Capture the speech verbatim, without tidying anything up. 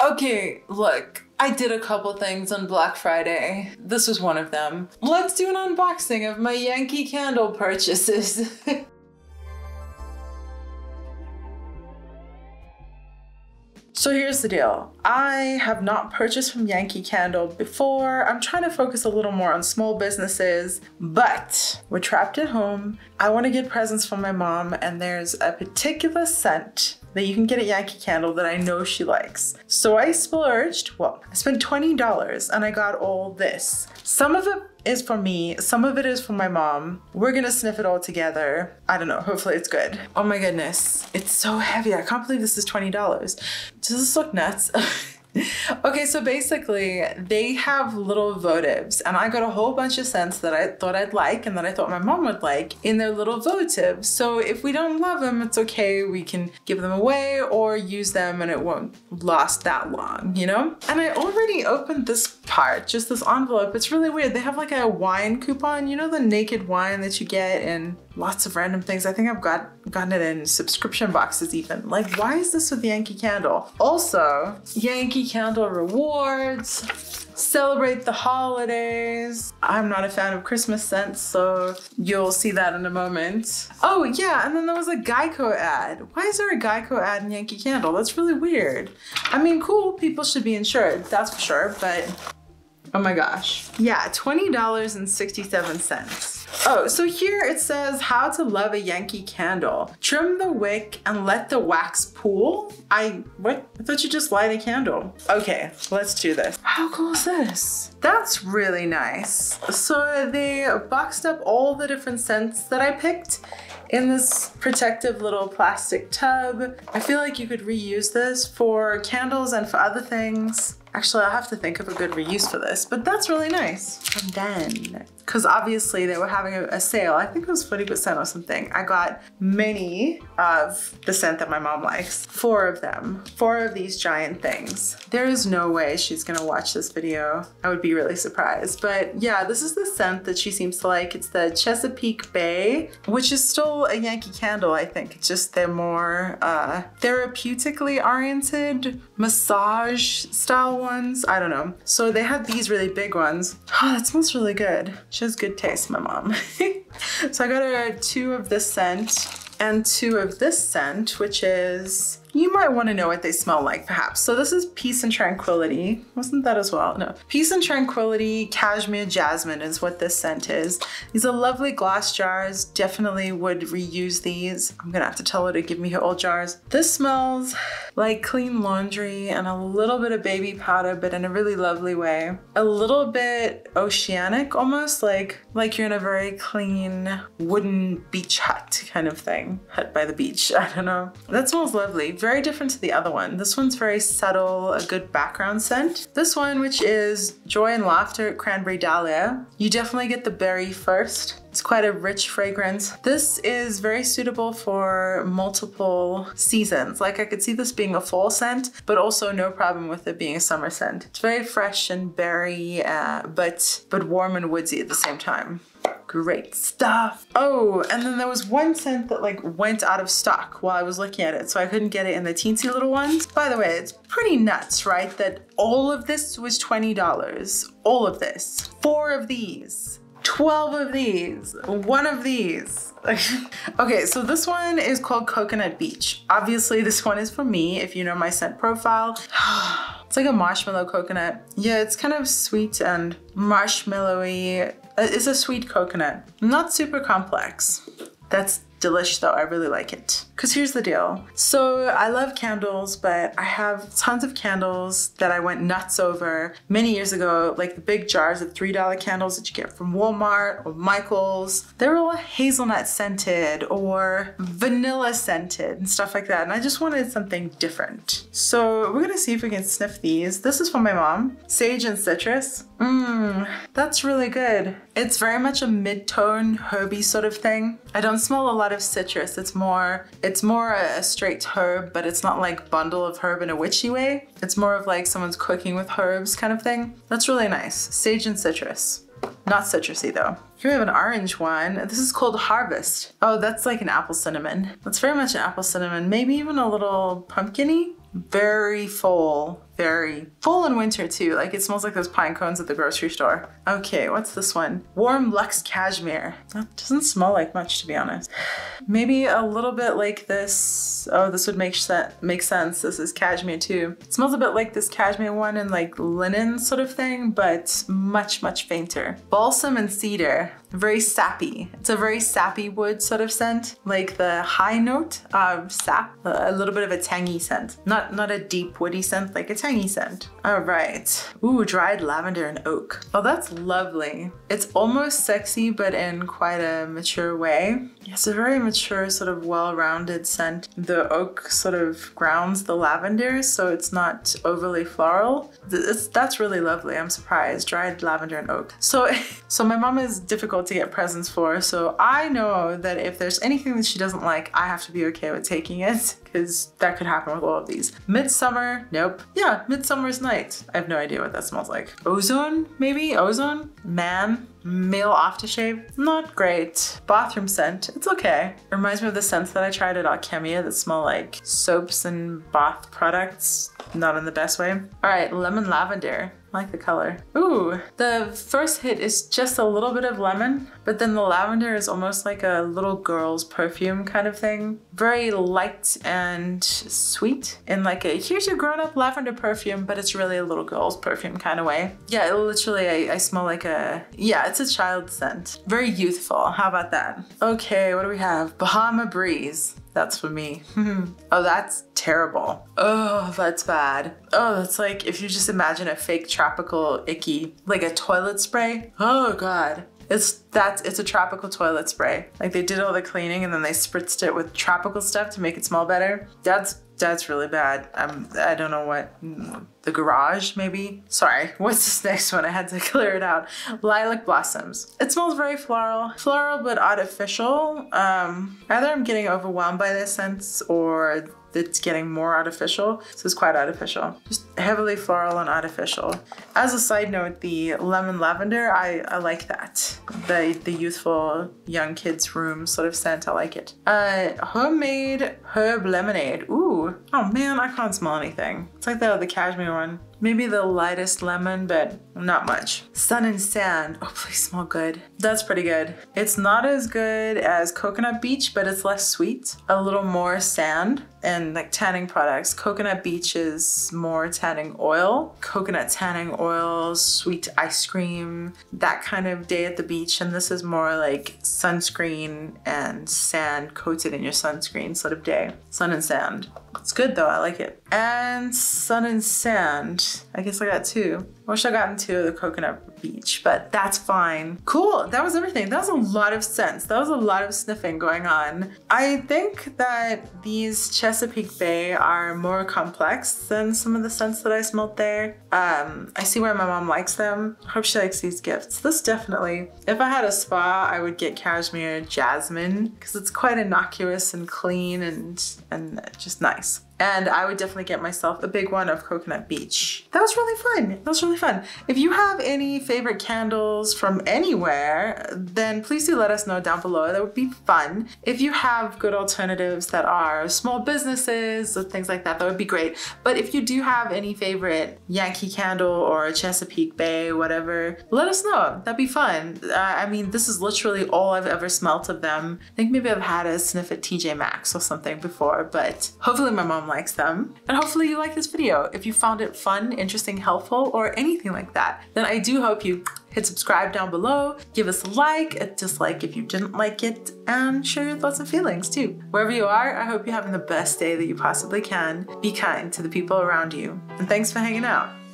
Okay, look, I did a couple things on Black Friday. This was one of them. Let's do an unboxing of my Yankee Candle purchases. So here's the deal. I have not purchased from Yankee Candle before. I'm trying to focus a little more on small businesses, but we're trapped at home. I want to get presents from my mom, and there's a particular scent that you can get at Yankee Candle that I know she likes. So I splurged, well, I spent twenty dollars and I got all this. Some of it is for me, some of it is for my mom. We're gonna sniff it all together. I don't know, hopefully it's good. Oh my goodness, it's so heavy. I can't believe this is twenty dollars. Does this look nuts? Okay, so basically they have little votives, and I got a whole bunch of scents that I thought I'd like and that I thought my mom would like in their little votives. So if we don't love them, it's okay. We can give them away or use them and it won't last that long, you know? And I already opened this part, just this envelope. It's really weird. They have like a wine coupon, you know, the naked wine that you get in lots of random things. I think I've got gotten it in subscription boxes even. Like, why is this with Yankee Candle? Also, Yankee Candle rewards, celebrate the holidays. I'm not a fan of Christmas scents, so you'll see that in a moment. Oh yeah, and then there was a Geico ad. Why is there a Geico ad in Yankee Candle? That's really weird. I mean, cool, people should be insured, that's for sure, but oh my gosh. Yeah, twenty dollars and sixty-seven cents. Oh, so here it says how to love a Yankee Candle. Trim the wick and let the wax pool. I, what? I thought you just light a candle. Okay, let's do this. How cool is this? That's really nice. So they boxed up all the different scents that I picked in this protective little plastic tub. I feel like you could reuse this for candles and for other things. Actually, I'll have to think of a good reuse for this, but that's really nice. And then, because obviously they were having a, a sale, I think it was forty percent or something. I got many of the scent that my mom likes. Four of them, four of these giant things. There is no way she's gonna watch this video. I would be really surprised. But yeah, this is the scent that she seems to like. It's the Chesapeake Bay, which is still a Yankee Candle, I think. It's just they're more uh, therapeutically oriented, massage style ones, I don't know. So they had these really big ones. Oh, that smells really good. She has good taste, my mom. So I got her two of this scent and two of this scent, which is, you might want to know what they smell like perhaps. So this is Peace and Tranquility. Wasn't that as well? No. Peace and Tranquility Cashmere Jasmine is what this scent is. These are lovely glass jars. Definitely would reuse these. I'm gonna have to tell her to give me her old jars. This smells like clean laundry and a little bit of baby powder, but in a really lovely way. A little bit oceanic almost, like, like you're in a very clean wooden beach hut kind of thing. Hut by the beach, I don't know. That smells lovely. Very different to the other one. This one's very subtle, a good background scent. This one, which is Joy and Laughter Cranberry Dahlia. You definitely get the berry first. It's quite a rich fragrance. This is very suitable for multiple seasons. Like, I could see this being a fall scent, but also no problem with it being a summer scent. It's very fresh and berry, uh, but, but warm and woodsy at the same time. Great stuff. Oh, and then there was one scent that like went out of stock while I was looking at it, so I couldn't get it in the teensy little ones. By the way, it's pretty nuts, right? That all of this was twenty dollars. All of this. Four of these. twelve of these, one of these. Okay, so this one is called Coconut Beach. Obviously this one is for me, if you know my scent profile. It's like a marshmallow coconut. Yeah, it's kind of sweet and marshmallowy. It's a sweet coconut, not super complex. That's delish though, I really like it. Cause here's the deal. So I love candles, but I have tons of candles that I went nuts over many years ago, like the big jars of three dollar candles that you get from Walmart or Michael's. They're all hazelnut scented or vanilla scented and stuff like that. And I just wanted something different. So we're gonna see if we can sniff these. This is from my mom, Sage and Citrus. Mmm, that's really good. It's very much a mid-tone herby sort of thing. I don't smell a lot of citrus. It's more, it's more a straight herb, but it's not like bundle of herb in a witchy way. It's more of like someone's cooking with herbs kind of thing. That's really nice. Sage and citrus. Not citrusy though. Here we have an orange one. This is called Harvest. Oh, that's like an apple cinnamon. That's very much an apple cinnamon, maybe even a little pumpkin-y. Very full, very full in winter too. Like it smells like those pine cones at the grocery store. Okay, what's this one? Warm Luxe Cashmere. That doesn't smell like much, to be honest. Maybe a little bit like this. Oh, this would make, se make sense. This is cashmere too. It smells a bit like this cashmere one and like linen sort of thing, but much, much fainter. Balsam and cedar. Very sappy. It's a very sappy wood sort of scent. Like the high note of sap. A little bit of a tangy scent. Not, not a deep woody scent, like a tangy scent. All right. Ooh, dried lavender and oak. Oh, that's lovely. It's almost sexy, but in quite a mature way. It's a very mature, sort of well-rounded scent. The oak sort of grounds the lavender, so it's not overly floral. It's, that's really lovely. I'm surprised. Dried lavender and oak. So, so my mom is difficult to get presents for, so I know that if there's anything that she doesn't like, I have to be okay with taking it, because that could happen with all of these. Midsummer, nope. Yeah, Midsummer's Night. I have no idea what that smells like. Ozone, maybe? Ozone? Man. Male aftershave, not great. Bathroom scent, it's okay. It reminds me of the scents that I tried at Alchemia that smell like soaps and bath products, not in the best way. All right, lemon lavender. I like the color. Ooh, the first hit is just a little bit of lemon, but then the lavender is almost like a little girl's perfume kind of thing. Very light and sweet in like a here's your grown-up lavender perfume, but it's really a little girl's perfume kind of way. Yeah, it literally I, I smell like a, yeah, it's a child scent. Very youthful, how about that? Okay, what do we have? Bahama Breeze. That's for me. Oh, that's terrible. Oh, that's bad. Oh, that's like if you just imagine a fake tropical icky, like a toilet spray. Oh God. It's that's it's a tropical toilet spray. Like they did all the cleaning and then they spritzed it with tropical stuff to make it smell better. That's that's really bad. I'm I don't know what the garage maybe. Sorry. What's this next one? I had to clear it out. Lilac blossoms. It smells very floral, floral but artificial. Um, either I'm getting overwhelmed by this scent or it's getting more artificial. This is quite artificial. Just heavily floral and artificial. As a side note, the lemon lavender, I, I like that. The, the youthful young kids room sort of scent, I like it. Uh, homemade herb lemonade. Ooh, oh man, I can't smell anything. It's like the, the cashmere one. Maybe the lightest lemon, but not much. Sun and sand. Oh, please smell good. That's pretty good. It's not as good as Coconut Beach, but it's less sweet. A little more sand and like tanning products. Coconut Beach is more tanning oil. Coconut tanning oil, sweet ice cream, that kind of day at the beach. And this is more like sunscreen and sand coated in your sunscreen sort of day. Sun and sand. It's good though, I like it. And sun and sand, I guess I got two. I wish I gotten two of the Coconut Beach, but that's fine. Cool, that was everything. That was a lot of scents. That was a lot of sniffing going on. I think that these Chesapeake Bay are more complex than some of the scents that I smelled there. Um, I see why my mom likes them. I hope she likes these gifts. This definitely. If I had a spa, I would get cashmere jasmine because it's quite innocuous and clean and, and just nice. And I would definitely get myself a big one of Coconut Beach. That was really fun. That was really fun. If you have any favorite candles from anywhere, then please do let us know down below. That would be fun. If you have good alternatives that are small businesses or things like that, that would be great. But if you do have any favorite Yankee Candle or Chesapeake Bay, whatever, let us know. That'd be fun. Uh, I mean, this is literally all I've ever smelt of them. I think maybe I've had a sniff at T J Maxx or something before, but hopefully my mom likes them. And hopefully you like this video. If you found it fun, interesting, helpful, or anything like that, then I do hope you hit subscribe down below, give us a like, a dislike if you didn't like it, and share your thoughts and feelings too. Wherever you are, I hope you're having the best day that you possibly can. Be kind to the people around you. And thanks for hanging out.